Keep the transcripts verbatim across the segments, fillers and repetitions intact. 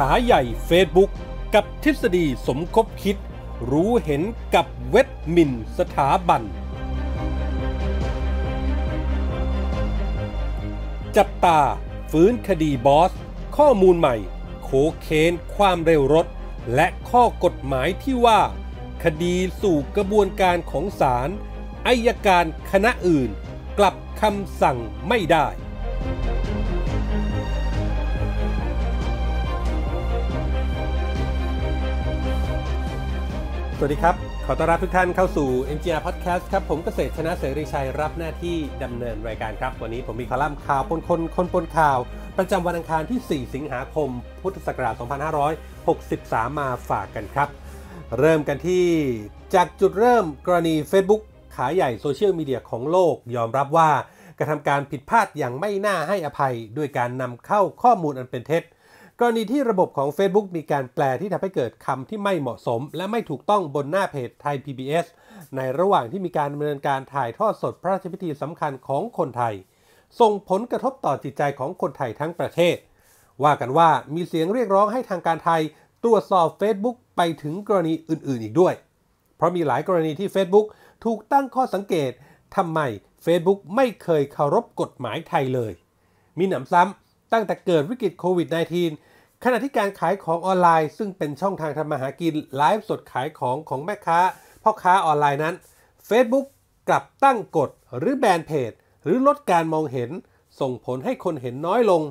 ขาใหญ่ Facebook กับทฤษฎีสมคบคิดรู้เห็นกับเว็บหมิ่นสถาบันจับตาฟื้นคดีบอสข้อมูลใหม่โขเคนความเร็วรถและข้อกฎหมายที่ว่าคดีสู่กระบวนการของศาลอัยการคณะอื่นกลับคำสั่งไม่ได้สวัสดีครับขอต้อนรับทุกท่านเข้าสู่ เอ็ม จี อาร์ Podcast ครับผมเกษตรชนะเสรีชัยรับหน้าที่ดำเนินรายการครับวันนี้ผมมีคอลัมน์ข่าวปนคนคนปนข่าวประจำวันอังคารที่สี่สิงหาคมพุทธศักราชสองพันห้าร้อยหกสิบสามมาฝากกันครับเริ่มกันที่จากจุดเริ่มกรณี Facebook ขาใหญ่โซเชียลมีเดียของโลกยอมรับว่ากระทำการผิดพลาดอย่างไม่น่าให้อภัยด้วยการนำเข้าข้อมูลอันเป็นเท็จกรณีที่ระบบของ Facebook มีการแปลที่ทำให้เกิดคำที่ไม่เหมาะสมและไม่ถูกต้องบนหน้าเพจไทย พี บี เอส ในระหว่างที่มีการดำเนินการถ่ายทอดสดพระราชพิธีสำคัญของคนไทยส่งผลกระทบต่อจิตใจของคนไทยทั้งประเทศว่ากันว่ามีเสียงเรียกร้องให้ทางการไทยตรวจสอบ Facebook ไปถึงกรณีอื่นๆอีกด้วยเพราะมีหลายกรณีที่ Facebook ถูกตั้งข้อสังเกตทำไม Facebook ไม่เคยเคารพกฎหมายไทยเลยมีหนำซ้ำตั้งแต่เกิดวิกฤตโควิด สิบเก้า ขณะที่การขายของออนไลน์ซึ่งเป็นช่องทางทำมาหากินไลฟ์สดขายของของแม่ค้าพ่อค้าออนไลน์นั้น Facebook กลับตั้งกฎหรือแบนเพจหรือลดการมองเห็นส่งผลให้คนเห็นน้อยลง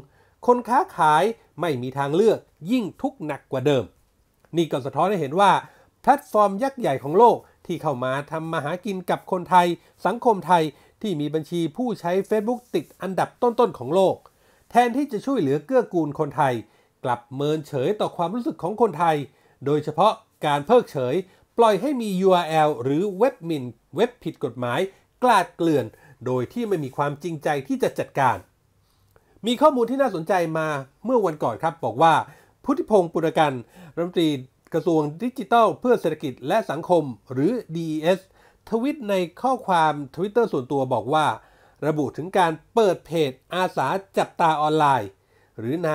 คนค้าขายไม่มีทางเลือกยิ่งทุกข์หนักกว่าเดิมนี่ก็สะท้อนให้เห็นว่าแพลตฟอร์มยักษ์ใหญ่ของโลกที่เข้ามาทำมาหากินกับคนไทยสังคมไทยที่มีบัญชีผู้ใช้ Facebook ติดอันดับต้นๆของโลกแทนที่จะช่วยเหลือเกื้อกูลคนไทยกลับเมินเฉยต่อความรู้สึกของคนไทยโดยเฉพาะการเพิกเฉยปล่อยให้มี ยู อาร์ แอล หรือเว็บหมิ่นเว็บผิดกฎหมายกลาดเกลื่อนโดยที่ไม่มีความจริงใจที่จะจัดการมีข้อมูลที่น่าสนใจมาเมื่อวันก่อนครับบอกว่าพุทธิพงศ์ปุณกันรัฐมนตรีกระทรวงดิจิทัลเพื่อเศรษฐกิจและสังคมหรือ ดี อี เอส ทวิตในข้อความ Twitter ส่วนตัวบอกว่าระบุถึงการเปิดเพจอาสาจับตาออนไลน์หรือใน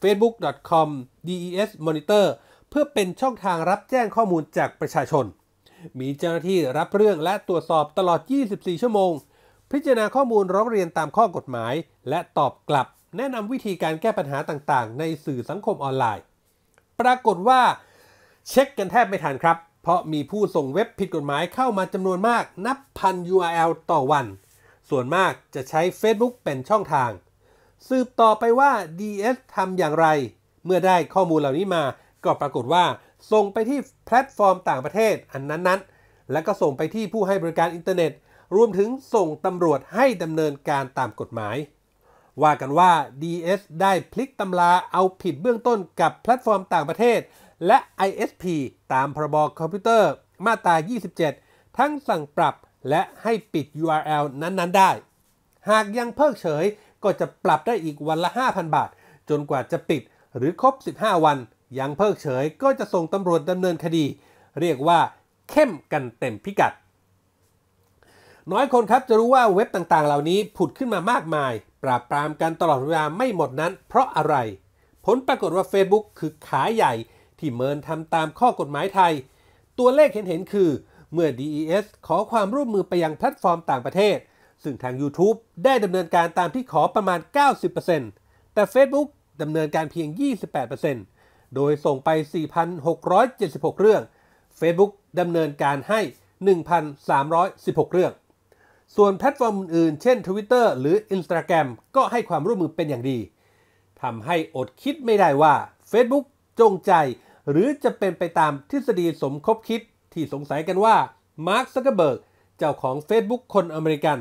เฟซบุ๊ก ดอท คอม สแลช ดี อี เอส มอนิเตอร์ เพื่อเป็นช่องทางรับแจ้งข้อมูลจากประชาชนมีเจ้าหน้าที่รับเรื่องและตรวจสอบตลอดยี่สิบสี่ชั่วโมงพิจารณาข้อมูลร้องเรียนตามข้อกฎหมายและตอบกลับแนะนำวิธีการแก้ปัญหาต่างๆในสื่อสังคมออนไลน์ปรากฏว่าเช็คกันแทบไม่ทันครับเพราะมีผู้ส่งเว็บผิดกฎหมายเข้ามาจำนวนมากนับพัน ยู อาร์ แอล ต่อวันส่วนมากจะใช้ Facebook เป็นช่องทางสืบต่อไปว่า ดี เอส ทำอย่างไรเมื่อได้ข้อมูลเหล่านี้มาก็ปรากฏว่าส่งไปที่แพลตฟอร์มต่างประเทศอันนั้นๆแล้วก็ส่งไปที่ผู้ให้บริการอินเทอร์เน็ตรวมถึงส่งตำรวจให้ดำเนินการตามกฎหมายว่ากันว่า ดี เอส ได้พลิกตำราเอาผิดเบื้องต้นกับแพลตฟอร์มต่างประเทศและ ไอ เอส พี ตามพรบคอมพิวเตอร์มาตรายี่สิบเจ็ดทั้งสั่งปรับและให้ปิด ยู อาร์ แอล นั้นๆได้หากยังเพิกเฉยก็จะปรับได้อีกวันละ ห้าพัน บาทจนกว่าจะปิดหรือครบสิบห้าวันยังเพิกเฉยก็จะส่งตำรวจดำเนินคดีเรียกว่าเข้มกันเต็มพิกัดน้อยคนครับจะรู้ว่าเว็บต่างๆเหล่านี้ผุดขึ้นมามากมายปราบปรามกันตลอดเวลาไม่หมดนั้นเพราะอะไรผลปรากฏว่า Facebook คือขาใหญ่ที่เมินทำตามข้อกฎหมายไทยตัวเลขเห็นๆคือเมื่อ ดี อี เอส ขอความร่วมมือไปยังแพลตฟอร์มต่างประเทศซึ่งทาง YouTube ได้ดำเนินการตามที่ขอประมาณ เก้าสิบเปอร์เซ็นต์ แต่ Facebook ดำเนินการเพียง ยี่สิบแปดเปอร์เซ็นต์ โดยส่งไป สี่พันหกร้อยเจ็ดสิบหก เรื่อง Facebook ดำเนินการให้ หนึ่งพันสามร้อยสิบหก เรื่องส่วนแพลตฟอร์มอื่นๆเช่น Twitter หรือ Instagram ก็ให้ความร่วมมือเป็นอย่างดีทำให้อดคิดไม่ได้ว่า Facebook จงใจหรือจะเป็นไปตามทฤษฎีสมคบคิดที่สงสัยกันว่ามาร์ค ซักเกอร์เบิร์กเจ้าของ Facebook คนอเมริกัน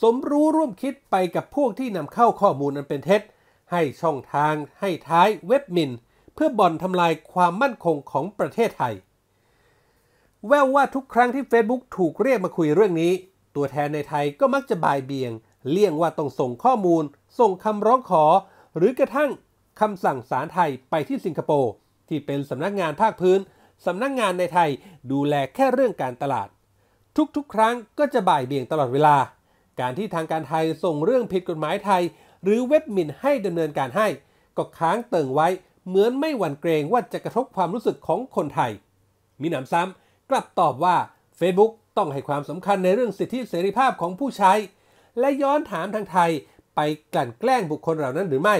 สมรู้ร่วมคิดไปกับพวกที่นำเข้าข้อมูลอันเป็นเท็จให้ช่องทางให้ท้ายเว็บหมิ่นเพื่อบ่อนทำลายความมั่นคงของประเทศไทยแววว่าทุกครั้งที่ Facebook ถูกเรียกมาคุยเรื่องนี้ตัวแทนในไทยก็มักจะบ่ายเบี่ยงเลี่ยงว่าต้องส่งข้อมูลส่งคำร้องขอหรือกระทั่งคำสั่งศาลไทยไปที่สิงคโปร์ที่เป็นสำนักงานภาคพื้นสำนักงานในไทยดูแลแค่เรื่องการตลาดทุกๆครั้งก็จะบ่ายเบี่ยงตลอดเวลาการที่ทางการไทยส่งเรื่องผิดกฎหมายไทยหรือเว็บหมิ่นให้ดำเนินการให้ก็ค้างเติ่งไว้ เหมือนไม่หวั่นเกรงว่าจะกระทบความรู้สึกของคนไทยมีหนำซ้ำกลับตอบว่า Facebook ต้องให้ความสำคัญในเรื่องสิทธิเสรีภาพของผู้ใช้และย้อนถามทางไทยไปกลั่นแกล้งบุคคลเหล่านั้นหรือไม่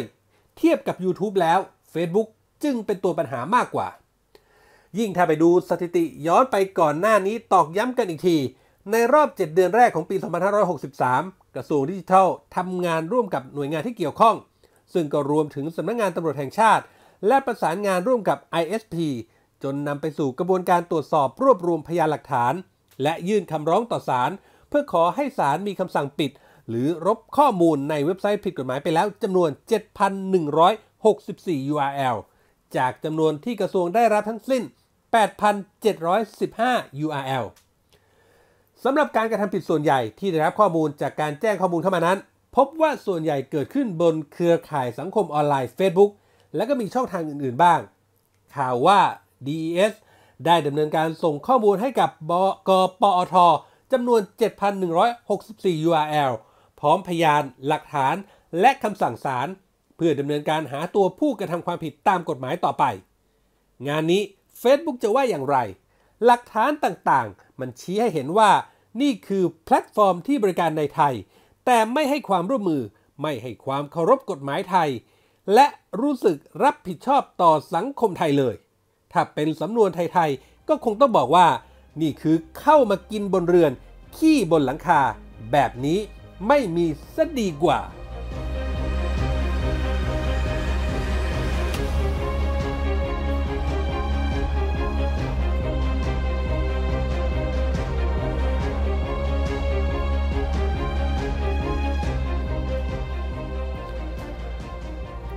เทียบกับ YouTube แล้ว Facebook จึงเป็นตัวปัญหามากกว่ายิ่งถ้าไปดูสถิติย้อนไปก่อนหน้านี้ตอกย้ำกันอีกทีในรอบเจ็ดเดือนแรกของปีสองพันห้าร้อยหกสิบสามกระทรวงดิจิทัลทำงานร่วมกับหน่วยงานที่เกี่ยวข้องซึ่งก็รวมถึงสำนักงานตำรวจแห่งชาติและประสานงานร่วมกับ ไอ เอส พี จนนำไปสู่กระบวนการตรวจสอบรวบรวมพยานหลักฐานและยื่นคำร้องต่อศาลเพื่อขอให้ศาลมีคำสั่งปิดหรือลบข้อมูลในเว็บไซต์ผิดกฎหมายไปแล้วจำนวน เจ็ดพันหนึ่งร้อยหกสิบสี่ ยู อาร์ แอล จากจำนวนที่กระทรวงได้รับทั้งสิ้น แปดพันเจ็ดร้อยสิบห้า ยู อาร์ แอล สำหรับการกระทำผิดส่วนใหญ่ที่ได้รับข้อมูลจากการแจ้งข้อมูลเข้ามานั้นพบว่าส่วนใหญ่เกิดขึ้นบนเครือข่ายสังคมออนไลน์ Facebook และก็มีช่องทางอื่นๆบ้างข่าวว่า ดี อี เอส ได้ดำเนินการส่งข้อมูลให้กับบกปอทจำนวน เจ็ดพันหนึ่งร้อยหกสิบสี่ ยู อาร์ แอล พร้อมพยานหลักฐานและคำสั่งศาลเพื่อดำเนินการหาตัวผู้กระทำความผิดตามกฎหมายต่อไปงานนี้ Facebook จะว่าอย่างไรหลักฐานต่างๆมันชี้ให้เห็นว่านี่คือแพลตฟอร์มที่บริการในไทยแต่ไม่ให้ความร่วมมือไม่ให้ความเคารพกฎหมายไทยและรู้สึกรับผิดชอบต่อสังคมไทยเลยถ้าเป็นสำนวนไทยๆก็คงต้องบอกว่านี่คือเข้ามากินบนเรือนขี้บนหลังคาแบบนี้ไม่มีซะดีกว่า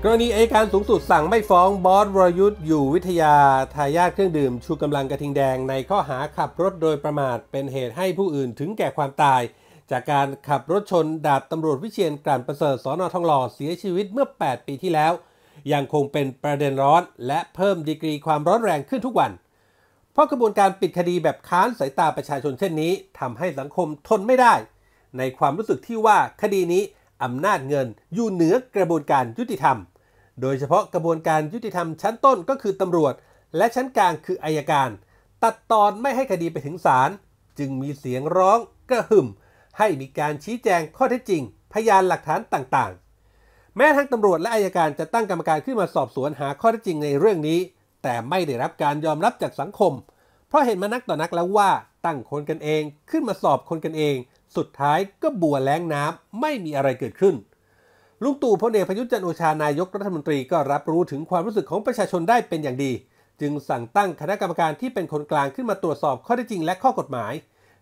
กรณีอัยการสูงสุดสั่งไม่ฟ้องบอสวรยุทธ์อยู่วิทยาทายาทเครื่องดื่มชูกำลังกระทิงแดงในข้อหาขับรถโดยประมาทเป็นเหตุให้ผู้อื่นถึงแก่ความตายจากการขับรถชนดาบตำรวจวิเชียรกลั่นประเสริฐสน.ทองหล่อเสียชีวิตเมื่อแปดปีที่แล้วยังคงเป็นประเด็นร้อนและเพิ่มดีกรีความร้อนแรงขึ้นทุกวันเพราะกระบวนการปิดคดีแบบค้านสายตาประชาชนเช่นนี้ทำให้สังคมทนไม่ได้ในความรู้สึกที่ว่าคดีนี้อำนาจเงินอยู่เหนือกระบวนการยุติธรรมโดยเฉพาะกระบวนการยุติธรรมชั้นต้นก็คือตำรวจและชั้นกลางคืออัยการตัดตอนไม่ให้คดีไปถึงศาลจึงมีเสียงร้องกระหึ่มให้มีการชี้แจงข้อเท็จจริงพยานหลักฐานต่างๆแม้ทั้งตำรวจและอัยการจะตั้งกรรมการขึ้นมาสอบสวนหาข้อเท็จจริงในเรื่องนี้แต่ไม่ได้รับการยอมรับจากสังคมเพราะเห็นมานักต่อนักแล้วว่าตั้งคนกันเองขึ้นมาสอบคนกันเองสุดท้ายก็บัวแล้งน้ำไม่มีอะไรเกิดขึ้นลุงตู่พลเอกประยุทธ์จันทร์โอชานายกรัฐมนตรีก็รับรู้ถึงความรู้สึกของประชาชนได้เป็นอย่างดีจึงสั่งตั้งคณะกรรมการที่เป็นคนกลางขึ้นมาตรวจสอบข้อเท็จจริงและข้อกฎหมาย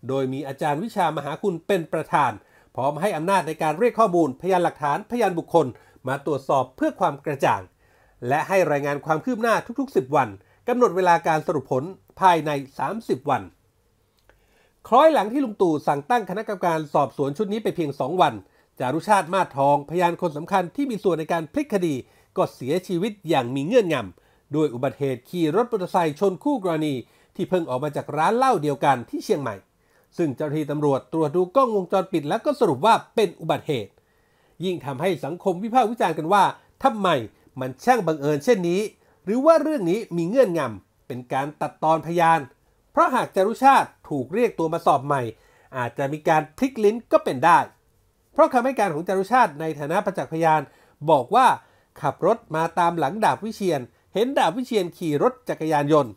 โดยมีอาจารย์วิชามหาคุณเป็นประธานพร้อมให้อำนาจในการเรียกข้อมูลพยานหลักฐานพยานบุคคลมาตรวจสอบเพื่อความกระจ่างและให้รายงานความคืบหน้าทุกๆสิบวันกำหนดเวลาการสรุปผลภายในสามสิบวันคล้อยหลังที่ลุงตู่สั่งตั้งคณะกรรมการสอบสวนชุดนี้ไปเพียงสองวันจารุชาติมาศทองพยานคนสำคัญที่มีส่วนในการพลิกคดีก็เสียชีวิตอย่างมีเงื่อนงำด้วยอุบัติเหตุขี่รถมอเตอร์ไซค์ชนคู่กรณีที่เพิ่งออกมาจากร้านเหล้าเดียวกันที่เชียงใหม่ซึ่งเจ้าหน้าที่ตำรวจตรวจดูกล้องวงจรปิดแล้วก็สรุปว่าเป็นอุบัติเหตุยิ่งทำให้สังคมวิพากษ์วิจารณ์กันว่าทำไมมันช่างบังเอิญเช่นนี้หรือว่าเรื่องนี้มีเงื่อนงำเป็นการตัดตอนพยานเพราะหากจารุชาติถูกเรียกตัวมาสอบใหม่อาจจะมีการพลิกลิ้นก็เป็นได้เพราะคำให้การของจารุชาติในฐานะประจักษ์พยานบอกว่าขับรถมาตามหลังดาบวิเชียรเห็นดาบวิเชียรขี่รถจักรยานยนต์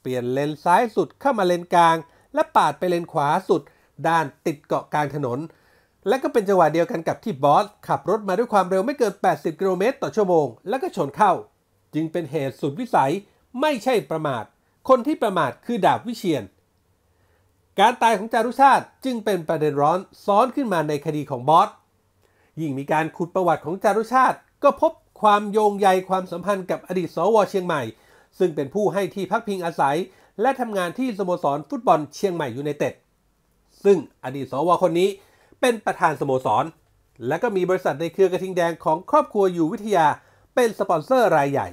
เปลี่ยนเลนซ้ายสุดเข้ามาเลนกลางและปาดไปเลนขวาสุดด้านติดเกาะกลางถนนและก็เป็นจังหวะเดียวกันกับที่บอสขับรถมาด้วยความเร็วไม่เกินแปดสิบกิโลเมตรต่อชั่วโมงแล้วก็ชนเข้าจึงเป็นเหตุสุดวิสัยไม่ใช่ประมาทคนที่ประมาทคือดาบวิเชียรการตายของจารุชาติจึงเป็นประเด็นร้อนซ้อนขึ้นมาในคดีของบอสยิ่งมีการขุดประวัติของจารุชาติก็พบความโยงใยความสัมพันธ์กับอดีตสวเชียงใหม่ซึ่งเป็นผู้ให้ที่พักพิงอาศัยและทำงานที่สโมสรฟุตบอลเชียงใหม่ยูไนเต็ดซึ่งอดีตสวคนนี้เป็นประธานสโมสรและก็มีบริษัทในเครือกระทิงแดงของครอบครัวอยู่วิทยาเป็นสปอนเซอร์รายใหญ่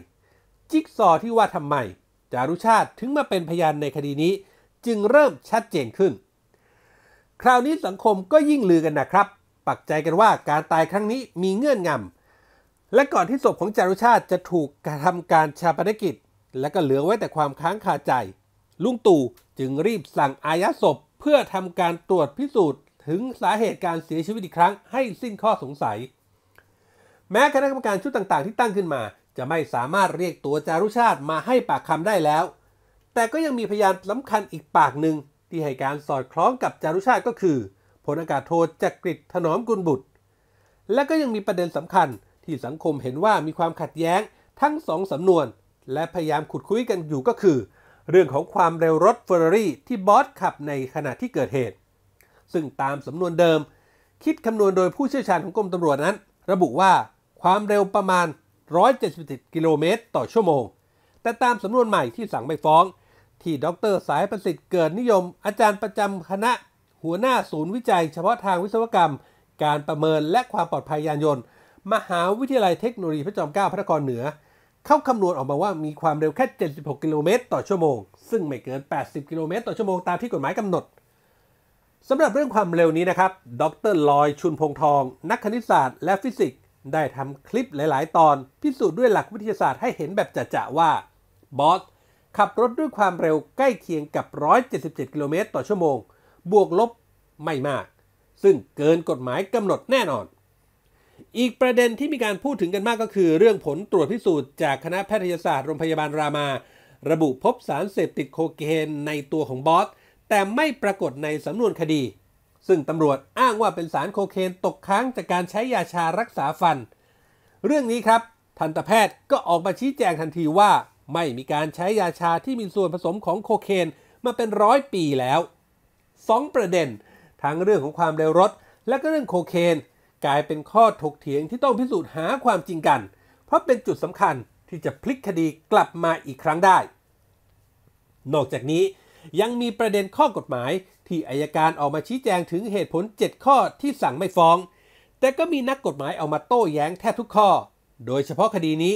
จิ๊กซอที่ว่าทำไมจารุชาติถึงมาเป็นพยานในคดีนี้จึงเริ่มชัดเจนขึ้นคราวนี้สังคมก็ยิ่งลือกันนะครับปักใจกันว่าการตายครั้งนี้มีเงื่อนง และก่อนที่ศพของจารุชาติจะถูกทำการชาปนกิจและก็เหลือไว้แต่ความค้างคาใจลุงตู่จึงรีบสั่งอายัดศพเพื่อทำการตรวจพิสูจน์ถึงสาเหตุการเสียชีวิตอีกครั้งให้สิ้นข้อสงสัยแม้คณะกรรมการชุดต่างๆที่ตั้งขึ้นมาจะไม่สามารถเรียกตัวจารุชาติมาให้ปากคำได้แล้วแต่ก็ยังมีพยานสำคัญอีกปากหนึ่งที่ให้การสอดคล้องกับจารุชาติก็คือพลอากาศโทจักริดถนอมกุลบุตรและก็ยังมีประเด็นสำคัญที่สังคมเห็นว่ามีความขัดแย้งทั้งสองสำนวนและพยายามขุดคุยกันอยู่ก็คือเรื่องของความเร็วรถเฟอร์รารี่ที่บอสขับในขณะที่เกิดเหตุซึ่งตามสำนวนเดิมคิดคำนวณโดยผู้เชี่ยวชาญของกรมตำรวจนั้นระบุว่าความเร็วประมาณหนึ่งร้อยเจ็ดสิบเจ็ดกิโลเมตรต่อชั่วโมงแต่ตามสำนวนใหม่ที่สั่งไม่ฟ้องที่ดร.สายประสิทธิ์เกิดนิยมอาจารย์ประจำคณะหัวหน้าศูนย์วิจัยเฉพาะทางวิศวกรรมการประเมินและความปลอดภัยยานยนต์มหาวิทยาลัยเทคโนโลยีพระจอมเกล้าพระนครเหนือเข้าคำนวณออกมาว่ามีความเร็วแค่เจ็ดสิบหกกิโลเมตรต่อชั่วโมงซึ่งไม่เกินแปดสิบกิโลเมตรต่อชั่วโมงตามที่กฎหมายกำหนดสำหรับเรื่องความเร็วนี้นะครับดร.ลอยชุนพงษ์ทองนักคณิตศาสตร์และฟิสิกส์ได้ทำคลิปหลายๆตอนพิสูจน์ด้วยหลักวิทยาศาสตร์ให้เห็นแบบจะๆว่าบอสขับรถด้วยความเร็วใกล้เคียงกับหนึ่งร้อยเจ็ดสิบเจ็ดกิโลเมตรต่อชั่วโมงบวกลบไม่มากซึ่งเกินกฎหมายกำหนดแน่นอนอีกประเด็นที่มีการพูดถึงกันมากก็คือเรื่องผลตรวจพิสูจน์จากคณะแพทยศาสตร์โรงพยาบาลรามาระบุพบสารเสพติดโคเคนในตัวของบอสแต่ไม่ปรากฏในสำนวนคดีซึ่งตำรวจอ้างว่าเป็นสารโคเคนตกค้างจากการใช้ยาชารักษาฟันเรื่องนี้ครับทันตแพทย์ก็ออกมาชี้แจงทันทีว่าไม่มีการใช้ยาชาที่มีส่วนผสมของโคเคนมาเป็นร้อยปีแล้วสองประเด็นทั้งเรื่องของความเร็วรถและก็เรื่องโคเคนกลายเป็นข้อถกเถียงที่ต้องพิสูจน์หาความจริงกันเพราะเป็นจุดสำคัญที่จะพลิกคดีกลับมาอีกครั้งได้นอกจากนี้ยังมีประเด็นข้อกฎหมายที่อัยการออกมาชี้แจงถึงเหตุผลเจ็ดข้อที่สั่งไม่ฟ้องแต่ก็มีนักกฎหมายเอามาโต้แย้งแทบทุกข้อโดยเฉพาะคดีนี้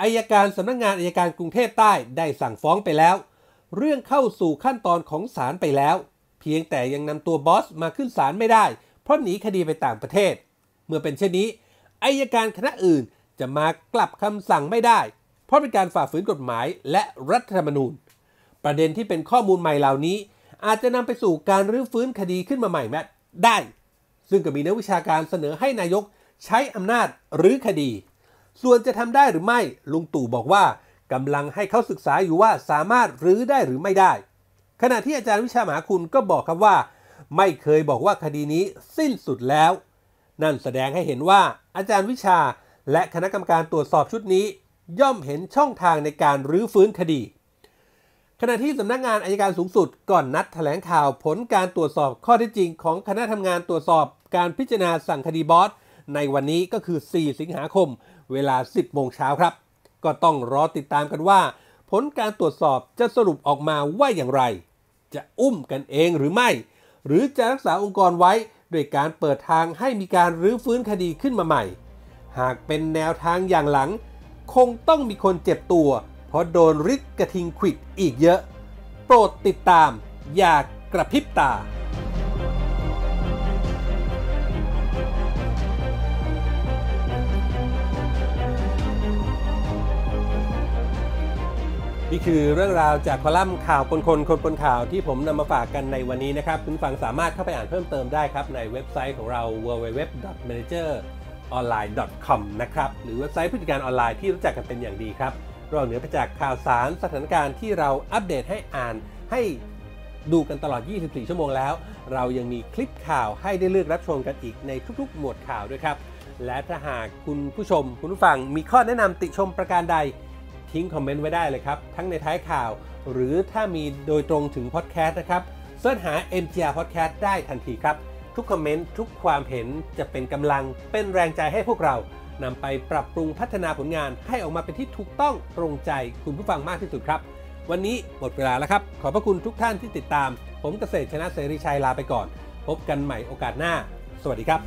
อัยการสำนักงานอัยการกรุงเทพใต้ได้สั่งฟ้องไปแล้วเรื่องเข้าสู่ขั้นตอนของศาลไปแล้วเพียงแต่ยังนำตัวบอสมาขึ้นศาลไม่ได้เพราะหนีคดีไปต่างประเทศเมื่อเป็นเช่นนี้อัยการคณะอื่นจะมากลับคำสั่งไม่ได้เพราะเป็นการฝ่าฝืนกฎหมายและรัฐธรรมนูญประเด็นที่เป็นข้อมูลใหม่เหล่านี้อาจจะนำไปสู่การรื้อฟื้นคดีขึ้นมาใหม่ได้ซึ่งก็มีนักวิชาการเสนอให้นายกใช้อำนาจรื้อคดีส่วนจะทำได้หรือไม่ลุงตู่บอกว่ากำลังให้เขาศึกษาอยู่ว่าสามารถรื้อได้หรือไม่ได้ขณะที่อาจารย์วิชามหาคุณก็บอกครับว่าไม่เคยบอกว่าคดีนี้สิ้นสุดแล้วนั่นแสดงให้เห็นว่าอาจารย์วิชาและคณะกรรมการตรวจสอบชุดนี้ย่อมเห็นช่องทางในการรื้อฟื้นคดีขณะที่สำนักงานอัยการสูงสุดก่อนนัดแถลงข่าวผลการตรวจสอบข้อเท็จจริงของคณะทำงานตรวจสอบการพิจารณาสั่งคดีบอสในวันนี้ก็คือสี่สิงหาคมเวลาสิบโมงเช้าครับก็ต้องรอติดตามกันว่าผลการตรวจสอบจะสรุปออกมาว่าอย่างไรจะอุ้มกันเองหรือไม่หรือจะรักษาองค์กรไว้โดยการเปิดทางให้มีการรื้อฟื้นคดีขึ้นมาใหม่หากเป็นแนวทางอย่างหลังคงต้องมีคนเจ็บตัวเพราะโดนริดกระทิงขวิดอีกเยอะโปรดติดตามอย่ากระพริบตานี่คือเรื่องราวจากคอลัมน์ข่าวปนคนคนปนข่าวที่ผมนำมาฝากกันในวันนี้นะครับคุณฟังสามารถเข้าไปอ่านเพิ่มเติมได้ครับในเว็บไซต์ของเรา ดับเบิลยู ดับเบิลยู ดับเบิลยู ดอท เมเนเจอร์ ออนไลน์ ดอท คอม นะครับหรือเว็บไซต์ผู้จัดการออนไลน์ที่รู้จักกันเป็นอย่างดีครับรองเหนือไปจากข่าวสารสถานการณ์ที่เราอัปเดตให้อ่านให้ดูกันตลอดยี่สิบสี่ชั่วโมงแล้วเรายังมีคลิปข่าวให้ได้เลือกรับชมกันอีกในทุกๆหมวดข่าวด้วยครับและถ้าหากคุณผู้ชมคุณผู้ฟังมีข้อแนะนำติชมประการใดทิ้งคอมเมนต์ไว้ได้เลยครับทั้งในท้ายข่าวหรือถ้ามีโดยตรงถึงพอดแคสต์นะครับเสิร์ชหา เอ็ม จี อาร์ Podcast ได้ทันทีครับทุกคอมเมนต์ทุกความเห็นจะเป็นกำลังเป็นแรงใจให้พวกเรานำไปปรับปรุงพัฒนาผลงานให้ออกมาเป็นที่ถูกต้องตรงใจคุณผู้ฟังมากที่สุดครับวันนี้หมดเวลาแล้วครับขอบพระคุณทุกท่านที่ติดตามผมเกษตรชนะเสรีชัยลาไปก่อนพบกันใหม่โอกาสหน้าสวัสดีครับ